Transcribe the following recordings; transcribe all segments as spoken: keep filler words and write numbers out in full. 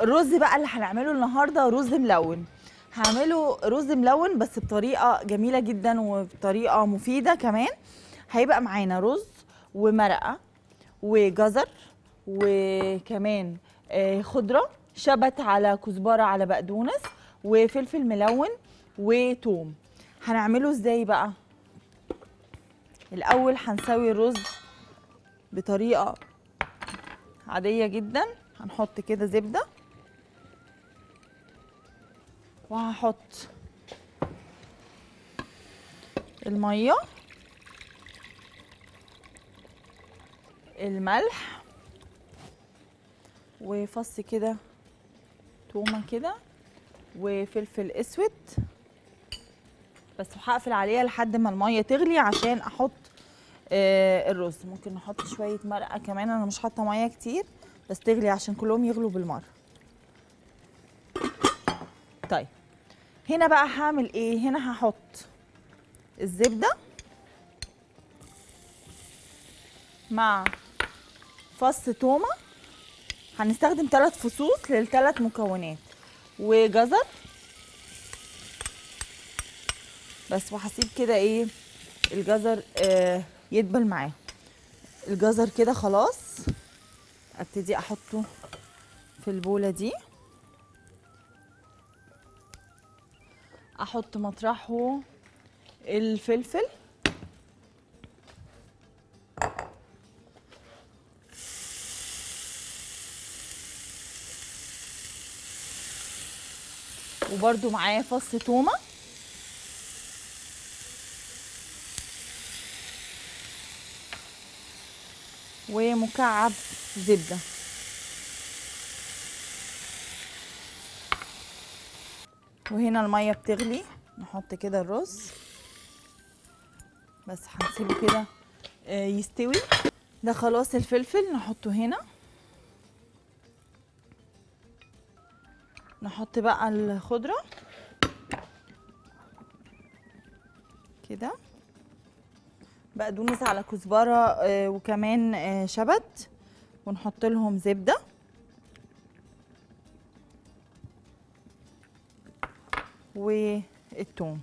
الرز بقى اللي هنعمله النهارده رز ملون. هعمله رز ملون بس بطريقه جميله جدا وبطريقه مفيده كمان. هيبقى معانا رز ومرقه وجزر وكمان خضره، شبت على كزبره على بقدونس وفلفل ملون وتوم. هنعمله ازاي بقى؟ الاول هنسوي الرز بطريقه عاديه جدا. هنحط كده زبده وهحط الميه، الملح وفص كده تومه كده وفلفل اسود بس، وهقفل عليها لحد ما الميه تغلي عشان احط آه الرز. ممكن نحط شويه مرقه كمان، انا مش حاطه ميه كتير بس تغلي عشان كلهم يغلوا بالمره. طيب هنا بقى هعمل ايه؟ هنا هحط الزبده مع فص تومه، هنستخدم ثلاث فصوص للثلاث مكونات، وجزر بس، وهسيب كده ايه الجزر آه يدبل معاه. الجزر كده خلاص ابتدي احطه في البوله دي، احط مطرحه الفلفل وبرده معاه فص تومه ومكعب زبده. وهنا الميه بتغلي نحط كده الرز بس، هنسيبه كده يستوي. ده خلاص الفلفل نحطه هنا، نحط بقى الخضره كده، بقدونس على كزبره وكمان شبت، ونحط لهم زبده والثوم.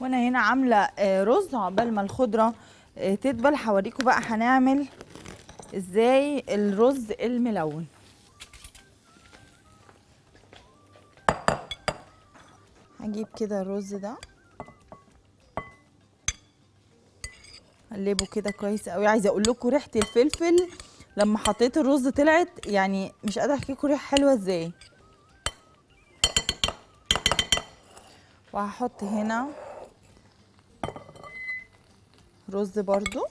وانا هنا عامله رز. عقبال ما الخضره تدبل هوريكم بقى هنعمل ازاي الرز الملون. هنجيب كده الرز ده، قلبه كده كويس قوي. عايزه اقول لكم ريحه الفلفل لما حطيت الرز طلعت، يعني مش قادره احكي لكم ريحه حلوه ازاي. وهحط هنا رز برضو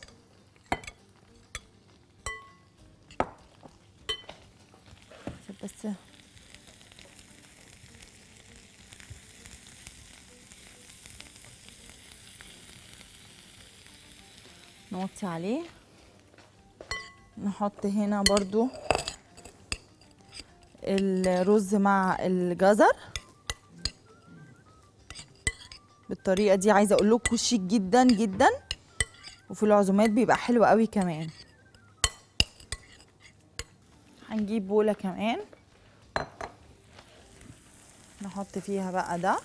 بس، نوطي عليه. نحط هنا برضو الرز مع الجزر بالطريقه دي. عايزه اقول لكم شيك جدا جدا، وفي العزومات بيبقى حلو قوي كمان. هنجيب بوله كمان نحط فيها بقى ده،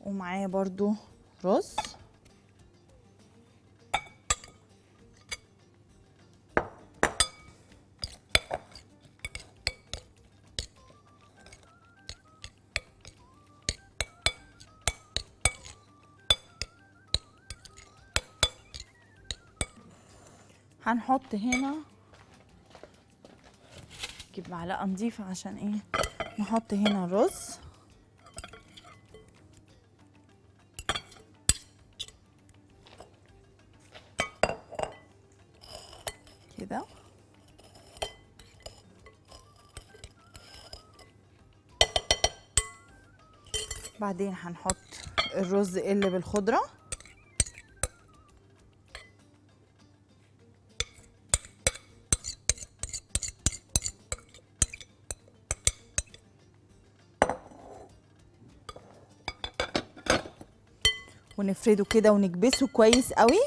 ومعايا برضو رز. هنحط هنا، نجيب معلقه نضيفه عشان ايه، نحط هنا الرز كده، بعدين هنحط الرز اللي بالخضره ونفرده كده ونكبسه كويس قوي.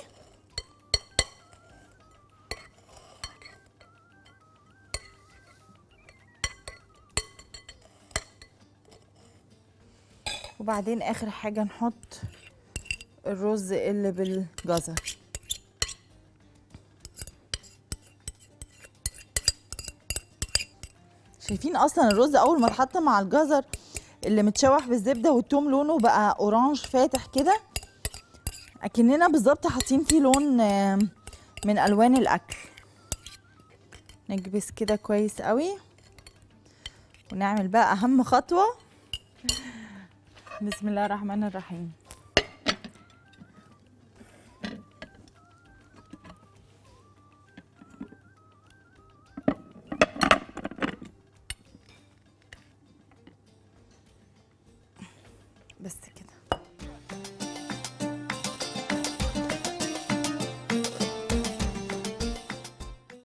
وبعدين اخر حاجه نحط الرز اللي بالجزر. شايفين اصلا الرز اول ما اتحط مع الجزر اللي متشوح بالزبده والثوم لونه بقى اورانج فاتح كده، اكننا بالظبط حاطين فيه لون من الوان الاكل. نكبس كده كويس قوي ونعمل بقى اهم خطوه. بسم الله الرحمن الرحيم.